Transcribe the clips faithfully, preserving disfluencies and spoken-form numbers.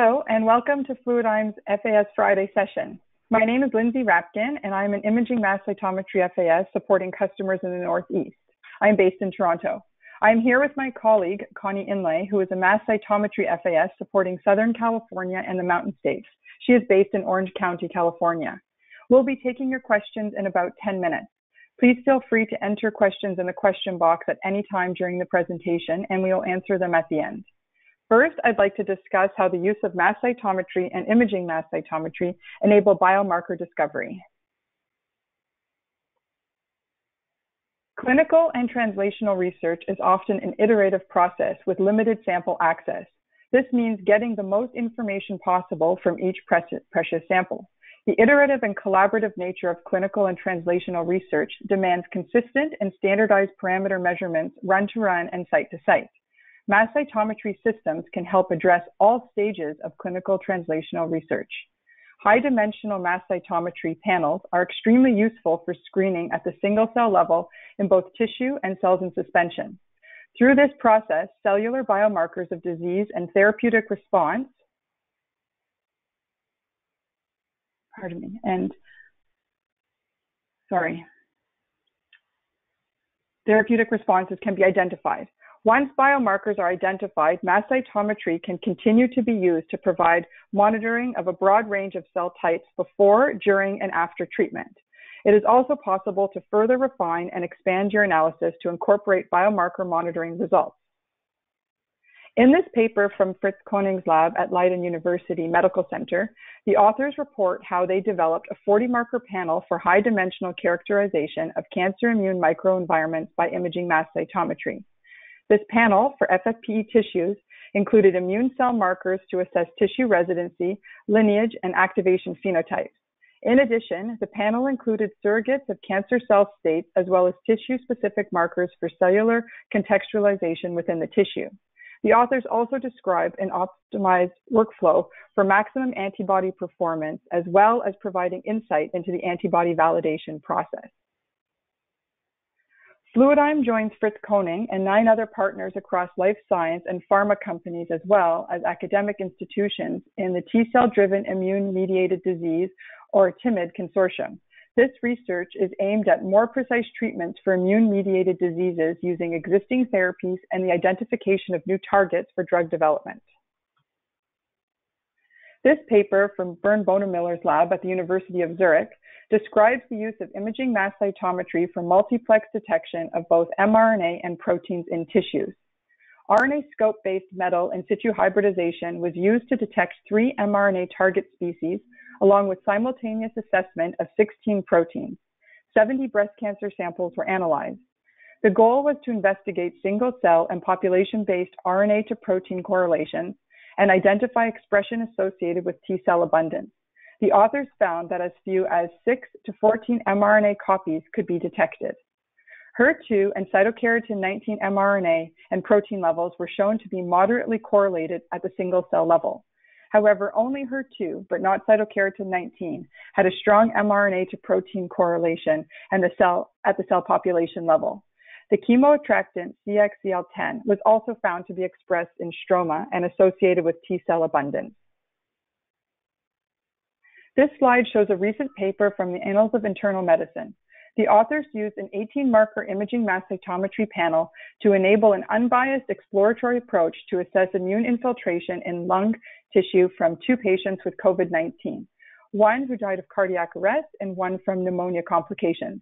Hello, and welcome to Fluidigm's F A S Friday session. My name is Lindsay Rapkin, and I'm an Imaging Mass Cytometry F A S supporting customers in the Northeast. I'm based in Toronto. I'm here with my colleague, Connie Inlay, who is a Mass Cytometry F A S supporting Southern California and the Mountain States. She is based in Orange County, California. We'll be taking your questions in about ten minutes. Please feel free to enter questions in the question box at any time during the presentation, and we will answer them at the end. First, I'd like to discuss how the use of mass cytometry and imaging mass cytometry enable biomarker discovery. Clinical and translational research is often an iterative process with limited sample access. This means getting the most information possible from each precious sample. The iterative and collaborative nature of clinical and translational research demands consistent and standardized parameter measurements run to run and site to site. Mass cytometry systems can help address all stages of clinical translational research. High-dimensional mass cytometry panels are extremely useful for screening at the single-cell level in both tissue and cells in suspension. Through this process, cellular biomarkers of disease and therapeutic response, pardon me, and sorry, therapeutic responses can be identified. Once biomarkers are identified, mass cytometry can continue to be used to provide monitoring of a broad range of cell types before, during, and after treatment. It is also possible to further refine and expand your analysis to incorporate biomarker monitoring results. In this paper from Fritz Koning's lab at Leiden University Medical Center, the authors report how they developed a forty marker panel for high-dimensional characterization of cancer immune microenvironments by imaging mass cytometry. This panel for F F P E tissues included immune cell markers to assess tissue residency, lineage, and activation phenotypes. In addition, the panel included surrogates of cancer cell states as well as tissue-specific markers for cellular contextualization within the tissue. The authors also described an optimized workflow for maximum antibody performance as well as providing insight into the antibody validation process. Fluidigm joins Fritz Koning and nine other partners across life science and pharma companies as well as academic institutions in the T-cell-driven immune-mediated disease, or TIMID, consortium. This research is aimed at more precise treatments for immune-mediated diseases using existing therapies and the identification of new targets for drug development. This paper from Bern Bonemiller's lab at the University of Zurich describes the use of imaging mass cytometry for multiplex detection of both mRNA and proteins in tissues. R N A scope-based metal in situ hybridization was used to detect three mRNA target species, along with simultaneous assessment of sixteen proteins. seventy breast cancer samples were analyzed. The goal was to investigate single-cell and population-based R N A-to-protein correlations and identify expression associated with T-cell abundance. The authors found that as few as six to fourteen mRNA copies could be detected. H E R two and cytokeratin nineteen mRNA and protein levels were shown to be moderately correlated at the single-cell level. However, only H E R two, but not cytokeratin nineteen, had a strong mRNA to protein correlation and the cell, at the cell population level. The chemoattractant C X C L ten was also found to be expressed in stroma and associated with T-cell abundance. This slide shows a recent paper from the Annals of Internal Medicine. The authors used an eighteen marker imaging mass cytometry panel to enable an unbiased exploratory approach to assess immune infiltration in lung tissue from two patients with COVID nineteen, one who died of cardiac arrest and one from pneumonia complications.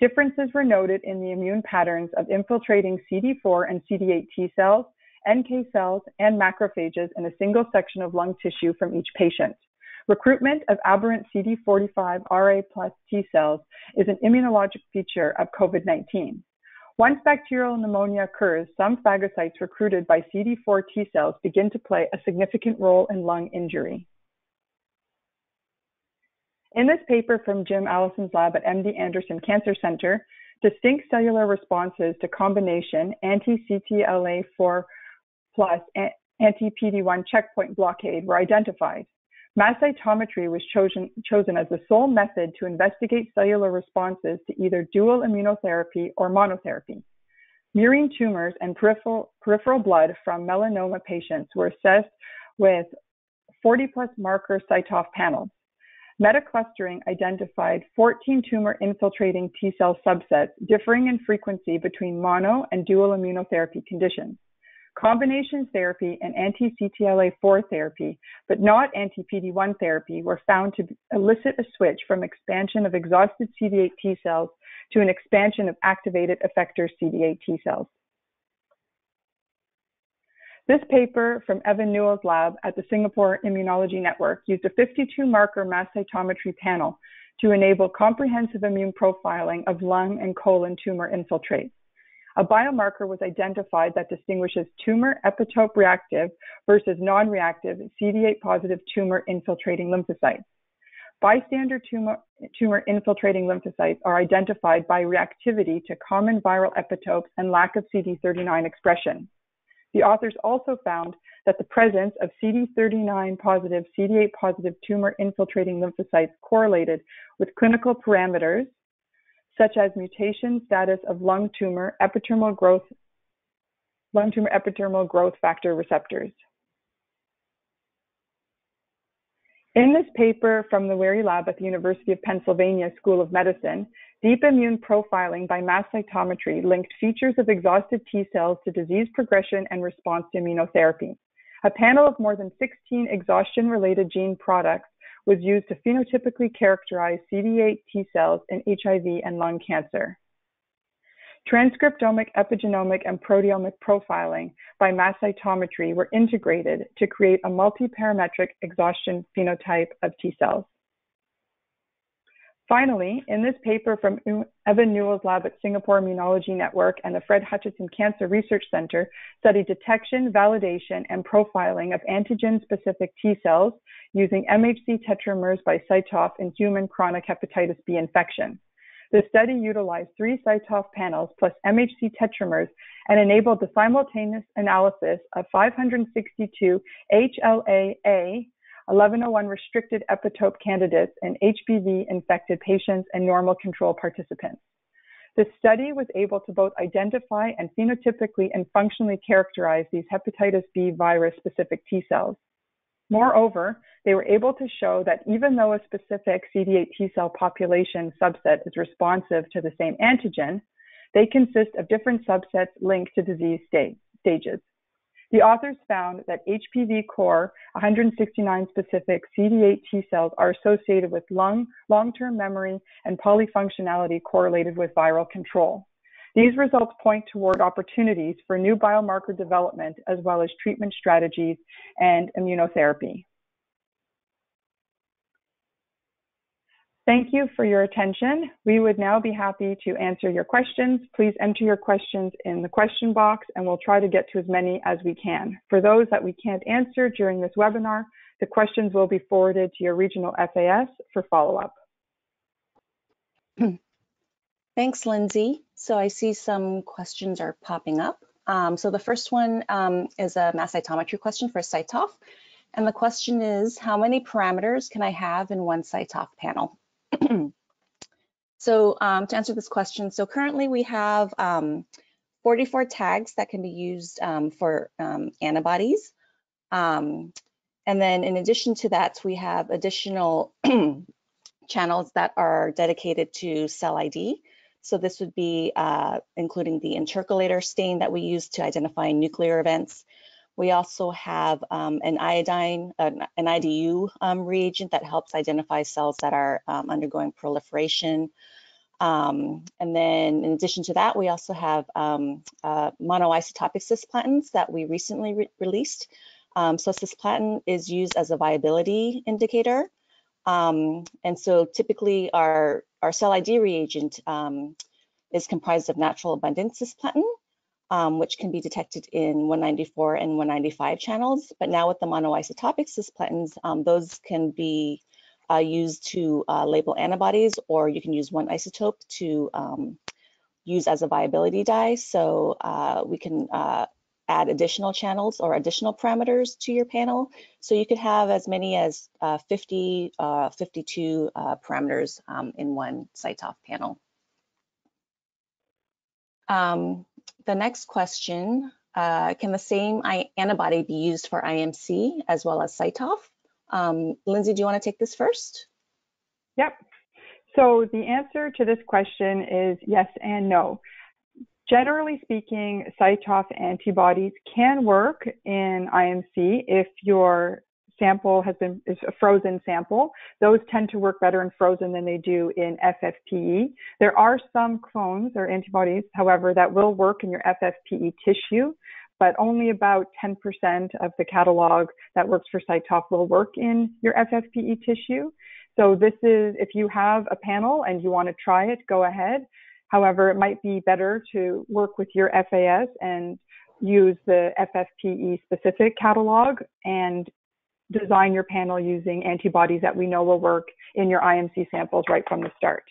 Differences were noted in the immune patterns of infiltrating C D four and C D eight T cells, N K cells, and macrophages in a single section of lung tissue from each patient. Recruitment of aberrant C D forty-five R A plus T cells is an immunologic feature of COVID nineteen. Once bacterial pneumonia occurs, some phagocytes recruited by C D four T cells begin to play a significant role in lung injury. In this paper from Jim Allison's lab at M D Anderson Cancer Center, distinct cellular responses to combination anti-C T L A four plus anti-P D one checkpoint blockade were identified. Mass cytometry was chosen, chosen as the sole method to investigate cellular responses to either dual immunotherapy or monotherapy. Murine tumors and peripheral, peripheral blood from melanoma patients were assessed with forty plus marker CyTOF panels. Metaclustering identified fourteen tumor-infiltrating T-cell subsets differing in frequency between mono and dual immunotherapy conditions, combination therapy and anti-C T L A four therapy, but not anti-P D one therapy, were found to elicit a switch from expansion of exhausted CD8 T cells to an expansion of activated effector CD8 T cells. This paper from Evan Newell's lab at the Singapore Immunology Network used a fifty-two marker mass cytometry panel to enable comprehensive immune profiling of lung and colon tumor infiltrates. A biomarker was identified that distinguishes tumor epitope reactive versus non-reactive CD8 positive tumor infiltrating lymphocytes. Bystander tumor, tumor infiltrating lymphocytes are identified by reactivity to common viral epitopes and lack of C D thirty-nine expression. The authors also found that the presence of C D thirty-nine positive, C D eight positive tumor infiltrating lymphocytes correlated with clinical parameters such as mutation status of lung tumor epidermal growth, lung tumor epidermal growth factor receptors. In this paper from the Weary Lab at the University of Pennsylvania School of Medicine, deep immune profiling by mass cytometry linked features of exhausted T cells to disease progression and response to immunotherapy. A panel of more than sixteen exhaustion-related gene products was used to phenotypically characterize C D eight T cells in H I V and lung cancer. Transcriptomic, epigenomic, and proteomic profiling by mass cytometry were integrated to create a multiparametric exhaustion phenotype of T cells. Finally, in this paper from Evan Newell's lab at Singapore Immunology Network and the Fred Hutchinson Cancer Research Center studied detection, validation, and profiling of antigen-specific T cells using M H C tetramers by CyTOF in human chronic hepatitis B infection. The study utilized three CyTOF panels plus M H C tetramers and enabled the simultaneous analysis of five hundred sixty-two H L A A eleven oh one restricted epitope candidates in H B V-infected patients and normal control participants. The study was able to both identify and phenotypically and functionally characterize these hepatitis B virus-specific T cells. Moreover, they were able to show that even though a specific C D eight T cell population subset is responsive to the same antigen, they consist of different subsets linked to disease state, stages. The authors found that H P V core one hundred sixty-nine specific C D eight T cells are associated with lung, long-term memory, and polyfunctionality correlated with viral control. These results point toward opportunities for new biomarker development as well as treatment strategies and immunotherapy. Thank you for your attention. We would now be happy to answer your questions. Please enter your questions in the question box and we'll try to get to as many as we can. For those that we can't answer during this webinar, the questions will be forwarded to your regional F A S for follow-up. Thanks, Lindsay. So I see some questions are popping up. Um, so the first one um, is a mass cytometry question for CyTOF. And the question is, how many parameters can I have in one CyTOF panel? So um, to answer this question, so currently we have um, forty-four tags that can be used um, for um, antibodies. Um, and then in addition to that, we have additional channels that are dedicated to cell I D. So this would be uh, including the intercalator stain that we use to identify nuclear events. We also have um, an iodine, an, an I D U um, reagent that helps identify cells that are um, undergoing proliferation. Um, and then in addition to that, we also have um, uh, monoisotopic cisplatins that we recently re released. Um, so cisplatin is used as a viability indicator. Um, and so typically our, our cell I D reagent um, is comprised of natural abundant cisplatin, Um, which can be detected in one ninety-four and one ninety-five channels. But now with the monoisotopic cisplatins, um, those can be uh, used to uh, label antibodies, or you can use one isotope to um, use as a viability dye. So uh, we can uh, add additional channels or additional parameters to your panel. So you could have as many as uh, fifty, fifty-two uh, parameters um, in one CyTOF panel. Um, The next question, uh, can the same antibody be used for I M C as well as CyTOF? Um, Lindsay, do you want to take this first? Yep. So the answer to this question is yes and no. Generally speaking, CyTOF antibodies can work in I M C if your sample has been is a frozen sample. Those tend to work better in frozen than they do in F F P E. There are some clones or antibodies, however, that will work in your F F P E tissue, but only about ten percent of the catalog that works for CyTOF will work in your F F P E tissue. So this is, if you have a panel and you want to try it, go ahead. However, it might be better to work with your F A S and use the F F P E specific catalog and design your panel using antibodies that we know will work in your I M C samples right from the start.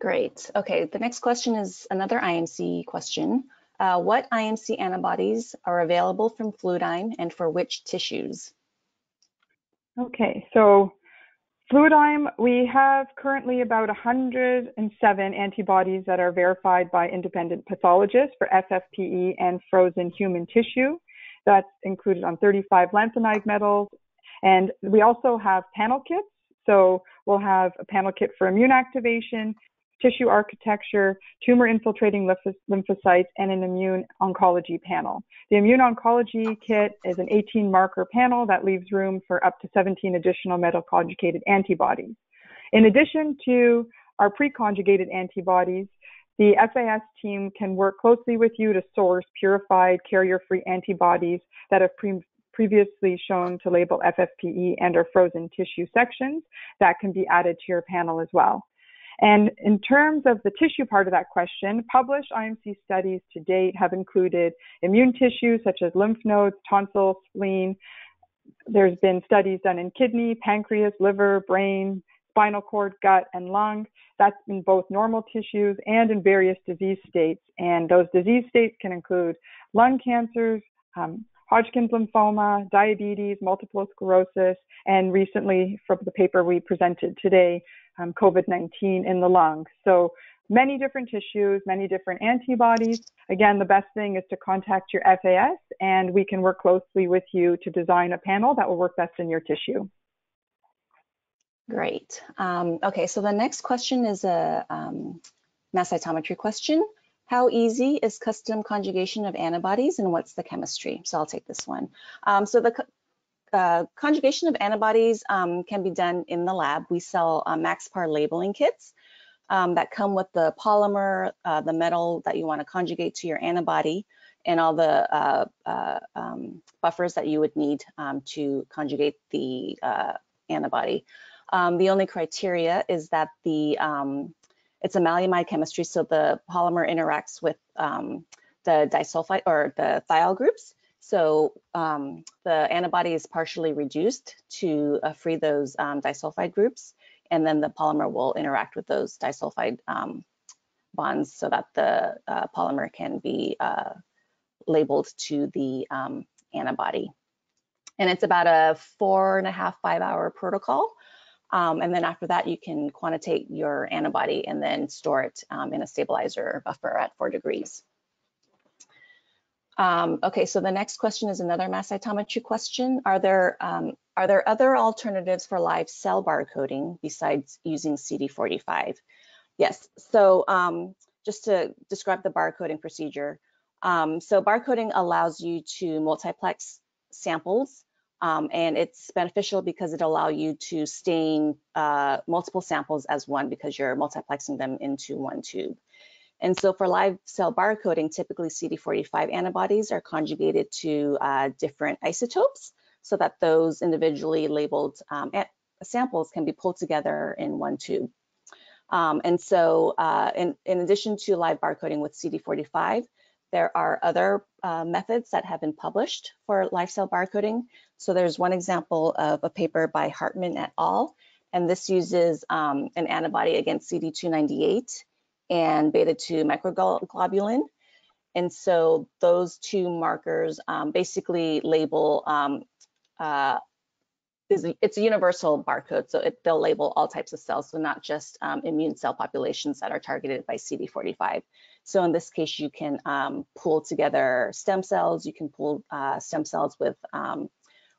Great. Okay, the next question is another I M C question. Uh, what I M C antibodies are available from Fluidigm and for which tissues? Okay, so Fluidigm, we have currently about one hundred seven antibodies that are verified by independent pathologists for F F P E and frozen human tissue. That's included on thirty-five lanthanide metals. And we also have panel kits. So we'll have a panel kit for immune activation, tissue architecture, tumor infiltrating lymphocytes, and an immune oncology panel. The immune oncology kit is an eighteen marker panel that leaves room for up to seventeen additional metal conjugated antibodies. In addition to our pre-conjugated antibodies, the F A S team can work closely with you to source purified carrier-free antibodies that have pre previously shown to label F F P E and our frozen tissue sections that can be added to your panel as well. And in terms of the tissue part of that question, published I M C studies to date have included immune tissue such as lymph nodes, tonsil, spleen. There's been studies done in kidney, pancreas, liver, brain, spinal cord, gut, and lung. That's in both normal tissues and in various disease states. And those disease states can include lung cancers, um, Hodgkin's lymphoma, diabetes, multiple sclerosis, and recently from the paper we presented today, um, COVID nineteen in the lung. So many different tissues, many different antibodies. Again, the best thing is to contact your F A S, and we can work closely with you to design a panel that will work best in your tissue. Great. Um, okay, so the next question is a um, mass cytometry question. How easy is custom conjugation of antibodies and what's the chemistry? So I'll take this one. Um, so the uh, conjugation of antibodies um, can be done in the lab. We sell uh, Maxpar labeling kits um, that come with the polymer, uh, the metal that you want to conjugate to your antibody, and all the uh, uh, um, buffers that you would need um, to conjugate the uh, antibody. Um, the only criteria is that the um, it's a maleimide chemistry, so the polymer interacts with um, the disulfide or the thiol groups. So um, the antibody is partially reduced to uh, free those um, disulfide groups, and then the polymer will interact with those disulfide um, bonds so that the uh, polymer can be uh, labeled to the um, antibody. And it's about a four and a half, five hour protocol. Um, and then after that, you can quantitate your antibody and then store it um, in a stabilizer or buffer at four degrees. Um, okay, so the next question is another mass cytometry question. Are there, um, are there other alternatives for live cell barcoding besides using C D forty-five? Yes, so um, just to describe the barcoding procedure. Um, so barcoding allows you to multiplex samples. Um, and it's beneficial because it'll allow you to stain uh, multiple samples as one because you're multiplexing them into one tube. And so for live cell barcoding, typically C D forty-five antibodies are conjugated to uh, different isotopes so that those individually labeled um, samples can be pulled together in one tube. Um, and so uh, in, in addition to live barcoding with C D forty-five, there are other uh, methods that have been published for live cell barcoding. So there's one example of a paper by Hartman et al. And this uses um, an antibody against C D two ninety-eight and beta two microglobulin. And so those two markers um, basically label, um, uh, is a, it's a universal barcode. So it, they'll label all types of cells, so not just um, immune cell populations that are targeted by C D forty-five. So in this case, you can um, pull together stem cells. You can pull uh, stem cells with um,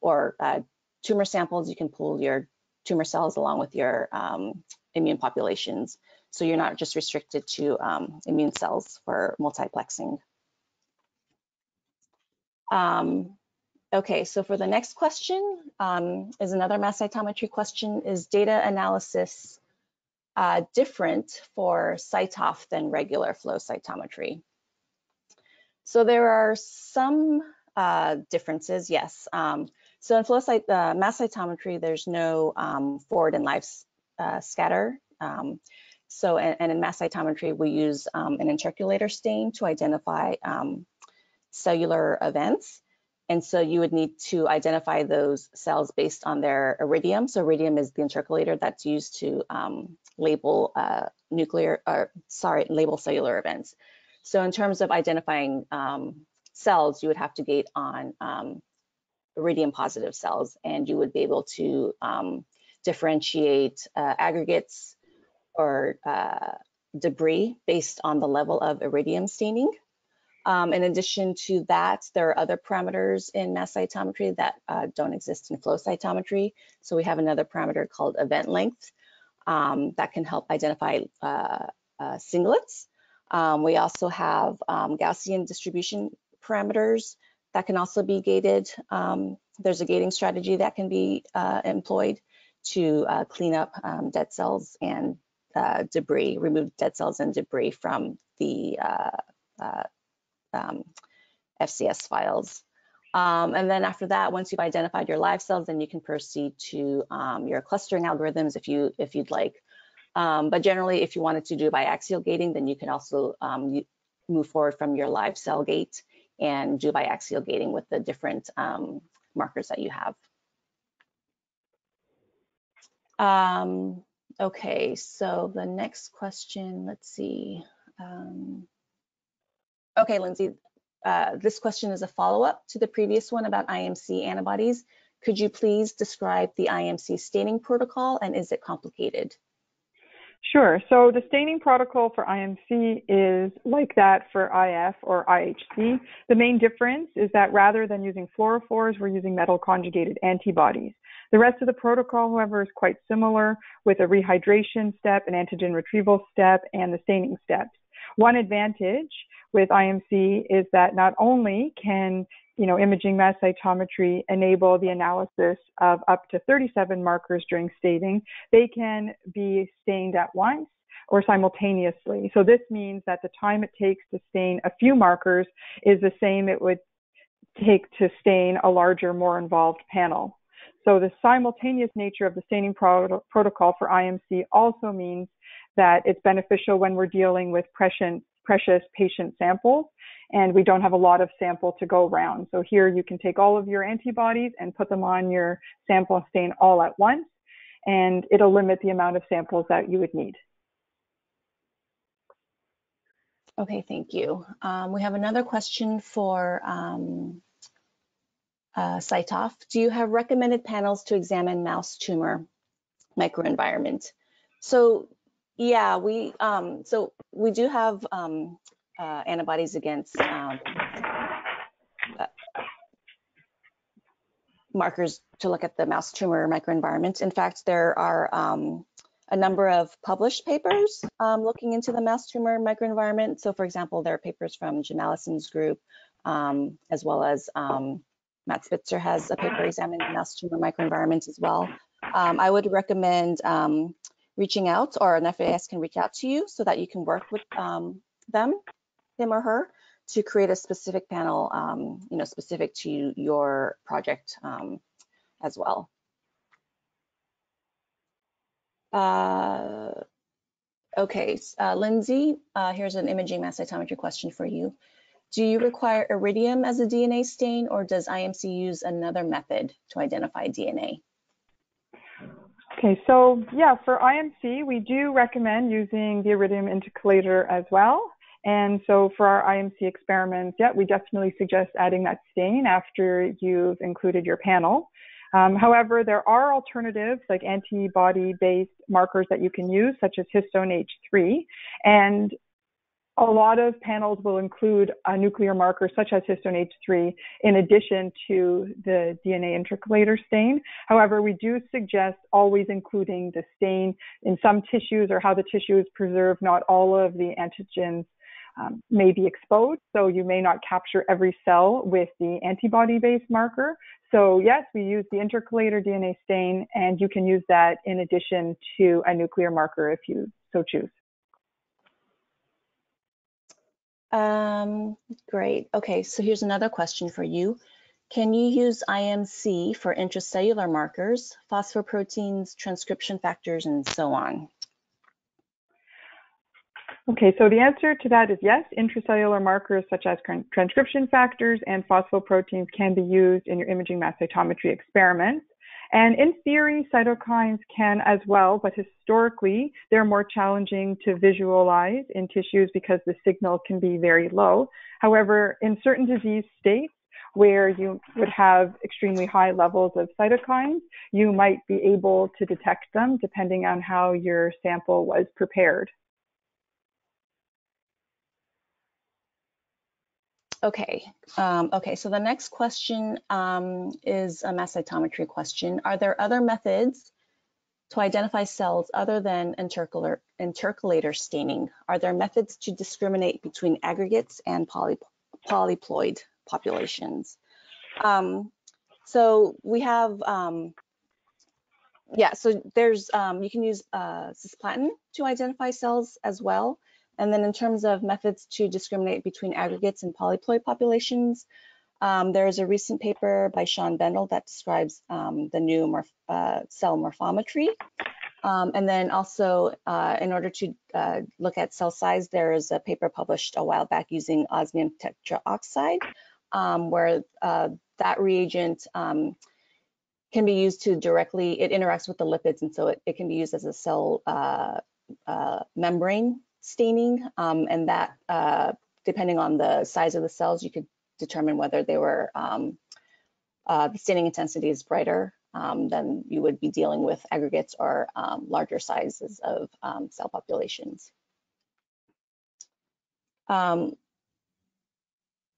or uh, tumor samples, you can pool your tumor cells along with your um, immune populations. So you're not just restricted to um, immune cells for multiplexing. Um, okay, so for the next question, um, is another mass cytometry question, is data analysis uh, different for CyTOF than regular flow cytometry? So there are some uh, differences, yes. Um, so in flow cyt uh, mass cytometry, there's no um, forward and live uh, scatter. Um, so, and, and in mass cytometry, we use um, an intercalator stain to identify um, cellular events. And so you would need to identify those cells based on their iridium. So iridium is the intercalator that's used to um, label uh, nuclear, or sorry, label cellular events. So in terms of identifying um, cells, you would have to gate on um, iridium positive cells, and you would be able to um, differentiate uh, aggregates or uh, debris based on the level of iridium staining. Um, in addition to that, there are other parameters in mass cytometry that uh, don't exist in flow cytometry. So we have another parameter called event length um, that can help identify uh, uh, singlets. Um, we also have um, Gaussian distribution parameters that can also be gated. Um, there's a gating strategy that can be uh, employed to uh, clean up um, dead cells and uh, debris, remove dead cells and debris from the uh, uh, um, F C S files. Um, and then after that, once you've identified your live cells, then you can proceed to um, your clustering algorithms if you if you'd like. Um, but generally, if you wanted to do biaxial gating, then you can also um, move forward from your live cell gate and do biaxial gating with the different um, markers that you have. Um, okay, so the next question, let's see. Um, okay, Lindsay, uh, this question is a follow-up to the previous one about I M C antibodies. Could you please describe the I M C staining protocol, and is it complicated? Sure. So the staining protocol for I M C is like that for I F or I H C. The main difference is that rather than using fluorophores, we're using metal conjugated antibodies. The rest of the protocol, however, is quite similar, with a rehydration step, an antigen retrieval step, and the staining steps. One advantage with I M C is that not only can you know, imaging mass cytometry enable the analysis of up to thirty-seven markers during staining, they can be stained at once or simultaneously. So this means that the time it takes to stain a few markers is the same it would take to stain a larger, more involved panel. So the simultaneous nature of the staining pro- protocol for I M C also means that it's beneficial when we're dealing with prescient precious patient samples, and we don't have a lot of sample to go around. So here you can take all of your antibodies and put them on your sample and stain all at once, and it'll limit the amount of samples that you would need. Okay, thank you. Um, we have another question for um, uh, CyTOF. Do you have recommended panels to examine mouse tumor microenvironment? So yeah, we um, so we do have um, uh, antibodies against um, uh, markers to look at the mouse tumor microenvironment. In fact, there are um, a number of published papers um, looking into the mouse tumor microenvironment. So, for example, there are papers from Jim Allison's group, um, as well as um, Matt Spitzer has a paper examining the mouse tumor microenvironment as well. Um, I would recommend um, reaching out, or an F A S can reach out to you so that you can work with um, them, him or her, to create a specific panel, um, you know, specific to your project um, as well. Uh, okay, uh, Lindsay, uh, here's an imaging mass cytometry question for you. Do you require iridium as a D N A stain, or does I M C use another method to identify D N A? Okay, so yeah, for I M C, we do recommend using the iridium intercalator as well. And so for our I M C experiments, yeah, we definitely suggest adding that stain after you've included your panel. Um, however, there are alternatives like antibody-based markers that you can use, such as histone H three. And A lot of panels will include a nuclear marker such as histone H three in addition to the D N A intercalator stain. However, we do suggest always including the stain in some tissues or how the tissue is preserved. Not all of the antigens um, may be exposed, so you may not capture every cell with the antibody-based marker. So yes, we use the intercalator D N A stain, and you can use that in addition to a nuclear marker if you so choose. Um, great. Okay, so here's another question for you. Can you use I M C for intracellular markers, phosphoproteins, transcription factors, and so on? Okay, so the answer to that is yes. Intracellular markers such as transcription factors and phosphoproteins can be used in your imaging mass cytometry experiments. And in theory, cytokines can as well, but historically, they're more challenging to visualize in tissues because the signal can be very low. However, in certain disease states where you would have extremely high levels of cytokines, you might be able to detect them depending on how your sample was prepared. Okay. Um, okay. So the next question um, is a mass cytometry question. Are there other methods to identify cells other than intercalator, intercalator staining? Are there methods to discriminate between aggregates and poly, polyploid populations? Um, so we have, um, yeah. So there's um, you can use uh, cisplatin to identify cells as well. And then in terms of methods to discriminate between aggregates and polyploid populations, um, there is a recent paper by Sean Bendel that describes um, the new morph uh, cell morphometry. Um, and then also, uh, in order to uh, look at cell size, there is a paper published a while back using osmium tetraoxide, um, where uh, that reagent um, can be used to directly, it interacts with the lipids, and so it, it can be used as a cell uh, uh, membrane staining, um, and that, uh, depending on the size of the cells, you could determine whether they were, um, uh, the staining intensity is brighter um, than you would be dealing with aggregates or um, larger sizes of um, cell populations. Um,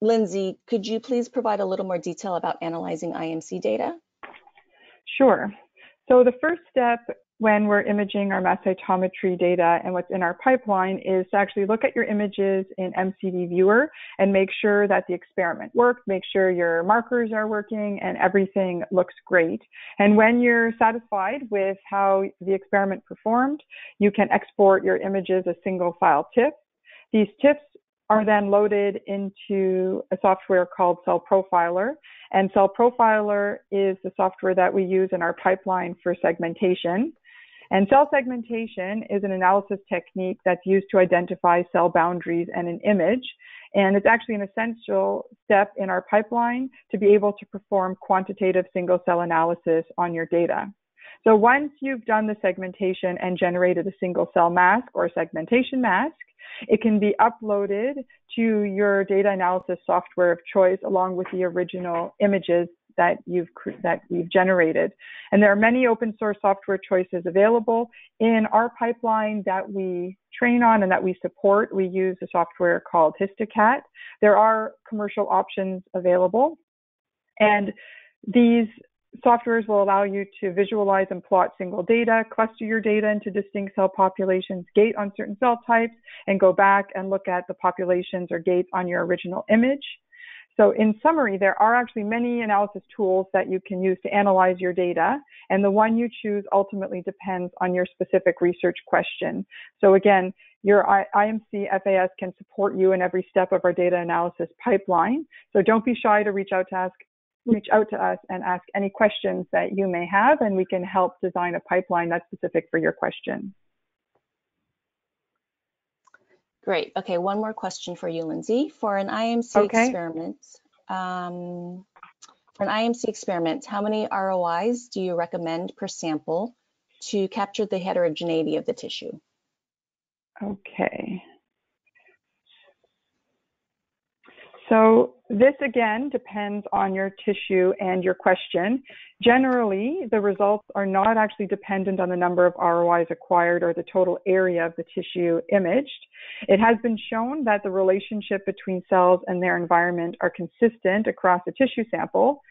Lindsay, could you please provide a little more detail about analyzing I M C data? Sure. So the first step when we're imaging our mass cytometry data and what's in our pipeline is to actually look at your images in M C D viewer and make sure that the experiment worked, make sure your markers are working and everything looks great. And when you're satisfied with how the experiment performed, you can export your images as single file T I F F. These T I F Fs are then loaded into a software called Cell Profiler. And Cell Profiler is the software that we use in our pipeline for segmentation. And cell segmentation is an analysis technique that's used to identify cell boundaries in an image. And it's actually an essential step in our pipeline to be able to perform quantitative single cell analysis on your data. So once you've done the segmentation and generated a single cell mask or segmentation mask, it can be uploaded to your data analysis software of choice along with the original images that you've that we've generated. And there are many open source software choices available in our pipeline that we train on and that we support. We use a software called Histocat. There are commercial options available, and these softwares will allow you to visualize and plot single data, cluster your data into distinct cell populations, gate on certain cell types, and go back and look at the populations or gates on your original image. So in summary, there are actually many analysis tools that you can use to analyze your data, and the one you choose ultimately depends on your specific research question. So again, your I M C F A S can support you in every step of our data analysis pipeline. So don't be shy to reach out to ask, reach out to us and ask any questions that you may have, and we can help design a pipeline that's specific for your question. Great. Okay, one more question for you, Lindsay. For an I M C okay. experiment, um, for an I M C experiment, how many R O Is do you recommend per sample to capture the heterogeneity of the tissue? Okay. So this, again, depends on your tissue and your question. Generally, the results are not actually dependent on the number of R O Is acquired or the total area of the tissue imaged. It has been shown that the relationship between cells and their environment are consistent across a tissue sample.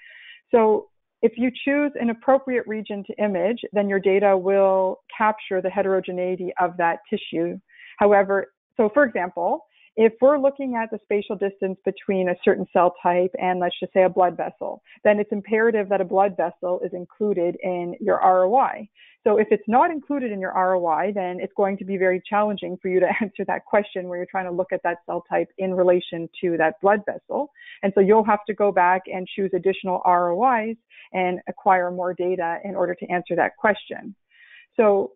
So if you choose an appropriate region to image, then your data will capture the heterogeneity of that tissue. However, so for example, if we're looking at the spatial distance between a certain cell type and, let's just say, a blood vessel, then it's imperative that a blood vessel is included in your R O I. So if it's not included in your R O I, then it's going to be very challenging for you to answer that question where you're trying to look at that cell type in relation to that blood vessel. And so you'll have to go back and choose additional R O Is and acquire more data in order to answer that question. So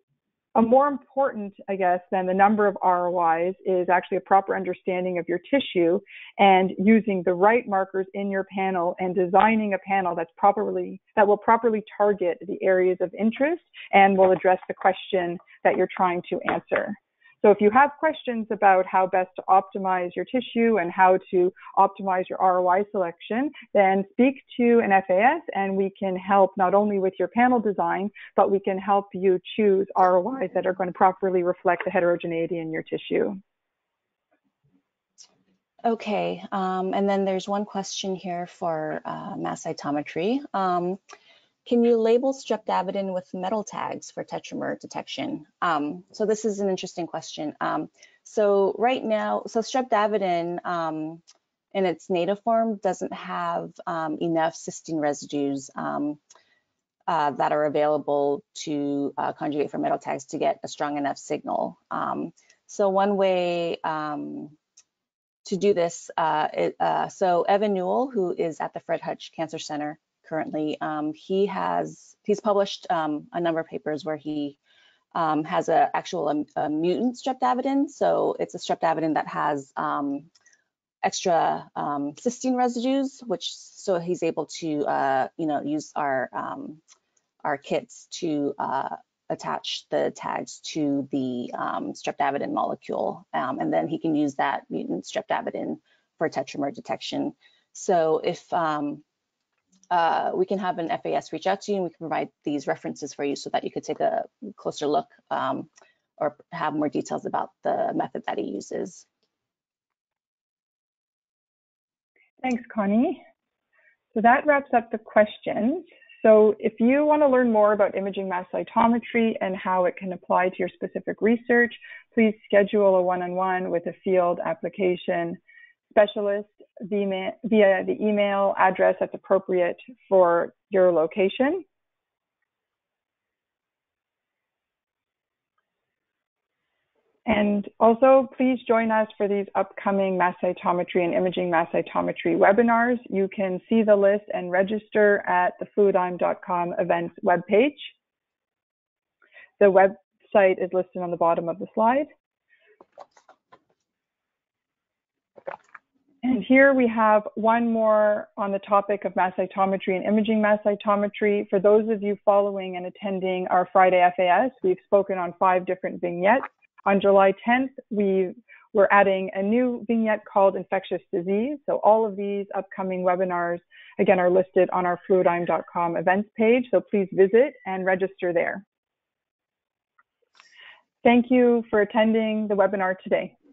a more important, I guess, than the number of R O Is is actually a proper understanding of your tissue and using the right markers in your panel and designing a panel that's properly, that will properly target the areas of interest and will address the question that you're trying to answer. So if you have questions about how best to optimize your tissue and how to optimize your R O I selection, then speak to an F A S and we can help not only with your panel design, but we can help you choose R O Is that are going to properly reflect the heterogeneity in your tissue. Okay, um, and then there's one question here for uh, mass cytometry. Um, Can you label streptavidin with metal tags for tetramer detection? Um, so this is an interesting question. Um, so right now, so streptavidin um, in its native form doesn't have um, enough cysteine residues um, uh, that are available to uh, conjugate for metal tags to get a strong enough signal. Um, so one way um, to do this, uh, it, uh, so Evan Newell, who is at the Fred Hutch Cancer Center, currently, um, he has he's published um, a number of papers where he um, has an actual um, a mutant streptavidin. So it's a streptavidin that has um, extra um, cysteine residues, which so he's able to uh, you know use our um, our kits to uh, attach the tags to the um, streptavidin molecule, um, and then he can use that mutant streptavidin for tetramer detection. So if um, Uh, we can have an F A S reach out to you and we can provide these references for you so that you could take a closer look um, or have more details about the method that he uses. Thanks, Connie. So that wraps up the questions. So if you want to learn more about imaging mass cytometry and how it can apply to your specific research, please schedule a one-on-one with a field application specialist via the email address that's appropriate for your location. And also, please join us for these upcoming mass cytometry and imaging mass cytometry webinars. You can see the list and register at the fluidigm dot com events webpage. The website is listed on the bottom of the slide. And here we have one more on the topic of mass cytometry and imaging mass cytometry. For those of you following and attending our Friday F A S, we've spoken on five different vignettes. On July tenth, we were adding a new vignette called Infectious Disease. So all of these upcoming webinars, again, are listed on our fluidigm dot com events page. So please visit and register there. Thank you for attending the webinar today.